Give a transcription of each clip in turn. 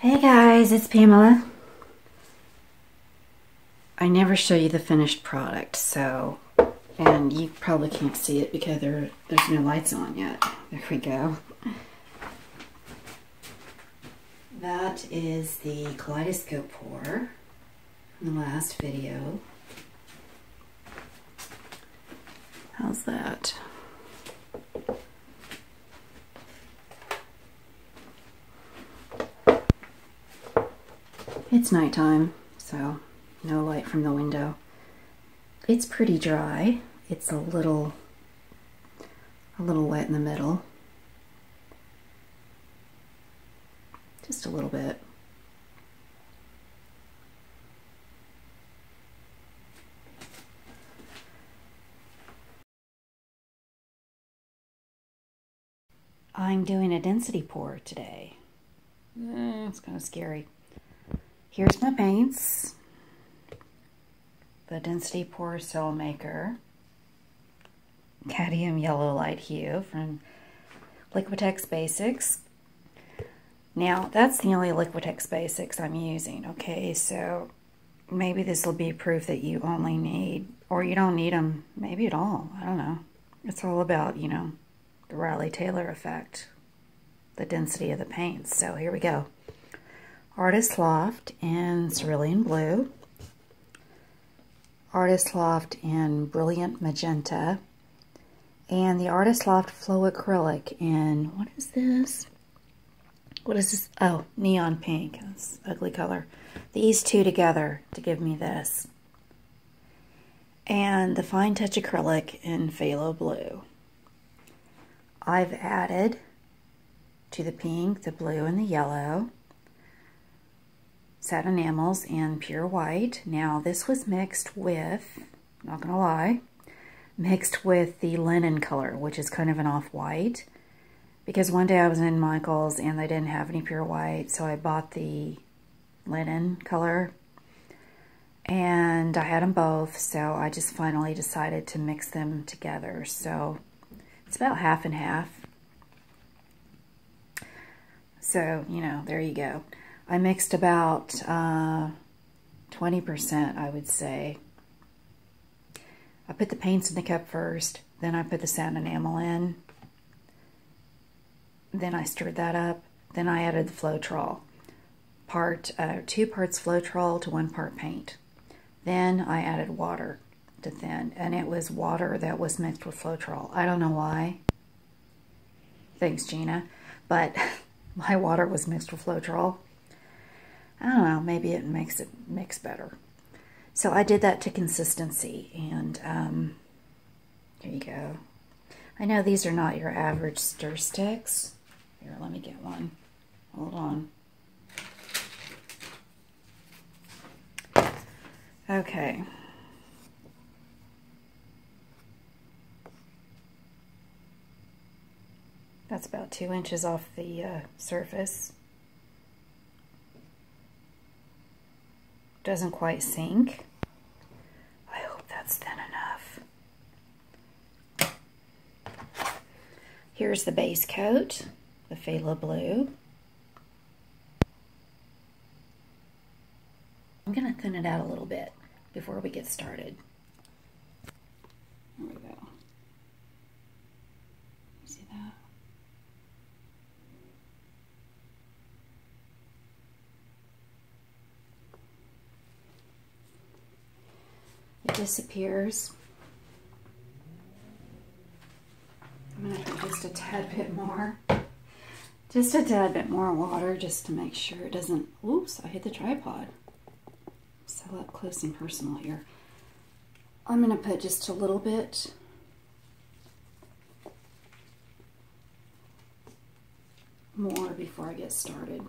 Hey guys, it's Pamela. I never show you the finished product, so, and you probably can't see it because there's no lights on yet. There we go. That is the kaleidoscope pour from the last video. How's that? It's nighttime, so no light from the window. It's pretty dry. It's a little wet in the middle. Just a little bit. I'm doing a density pour today. It's kind of scary. Here's my paints. The Density Pore Cell Maker, Cadmium Yellow Light Hue from Liquitex Basics. Now, that's the only Liquitex Basics I'm using, okay? So, maybe this will be proof that you only need, or you don't need them, maybe at all, I don't know. It's all about, you know, the Rayleigh Taylor effect, the density of the paints. So, here we go. Artist Loft in Cerulean Blue, Artist Loft in Brilliant Magenta, and the Artist Loft Flow Acrylic in, what is this? What is this? Oh, Neon Pink. That's an ugly color. These two together to give me this. And the Fine Touch Acrylic in Phthalo Blue. I've added to the pink, the blue, and the yellow satin enamels in pure white. Now this was mixed with, not gonna lie, mixed with the linen color, which is kind of an off-white, because one day I was in Michael's and they didn't have any pure white, so I bought the linen color and I had them both, so I just finally decided to mix them together. So it's about half and half. So, you know, there you go. I mixed about 20%, I would say. I put the paints in the cup first, then I put the satin enamel in, then I stirred that up, then I added the Floetrol. Two parts Floetrol to 1 part paint. Then I added water to thin, and it was water that was mixed with Floetrol. I don't know why. Thanks, Gina. But my water was mixed with Floetrol. I don't know, maybe it makes it mix better. So I did that to consistency, and there you go. I know these are not your average stir sticks. Here, let me get one. Hold on. Okay. That's about 2 inches off the surface. Doesn't quite sink. I hope that's thin enough. Here's the base coat, the Phthalo Blue. I'm gonna thin it out a little bit before we get started. There we go. You see that? Disappears. I'm going to put just a tad bit more. Just a tad bit more water just to make sure it doesn't... Oops, I hit the tripod. So up close and personal here. I'm going to put just a little bit. More before I get started.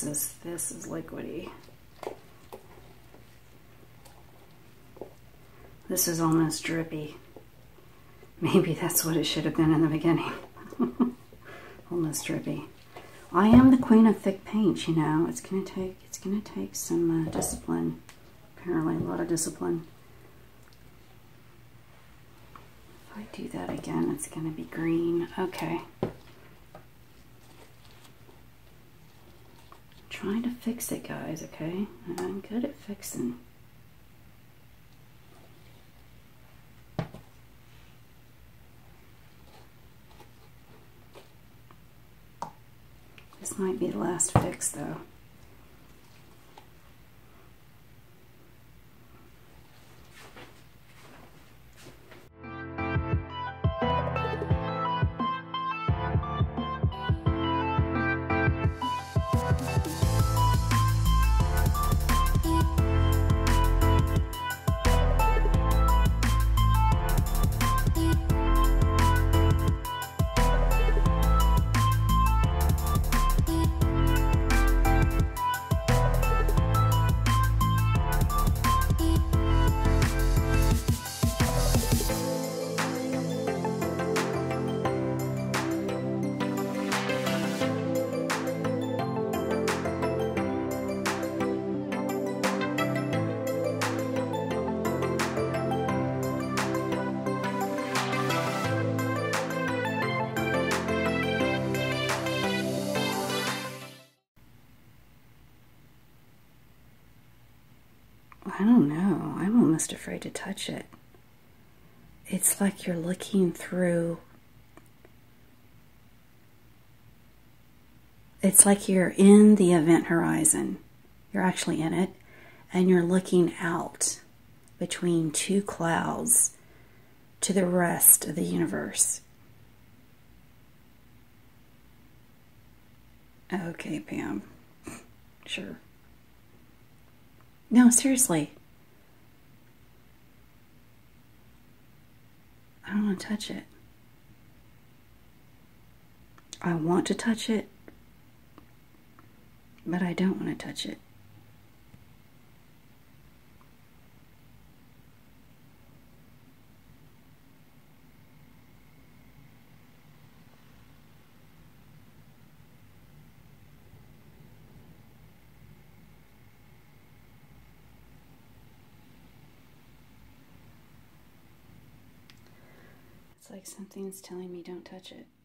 this is liquidy. This is almost drippy. Maybe that's what it should have been in the beginning. Almost drippy. I am the queen of thick paint, you know. It's gonna take some discipline. Apparently, a lot of discipline. If I do that again, it's gonna be green. Okay. Trying to fix it, guys. Okay, I'm good at fixing. This might be the last fix, though. I don't know. I'm almost afraid to touch it. It's like you're looking through... It's like you're in the event horizon. You're actually in it. And you're looking out between two clouds to the rest of the universe. Okay, Pam. Sure. No, seriously. I don't want to touch it. I want to touch it, but I don't want to touch it. It's like something's telling me don't touch it.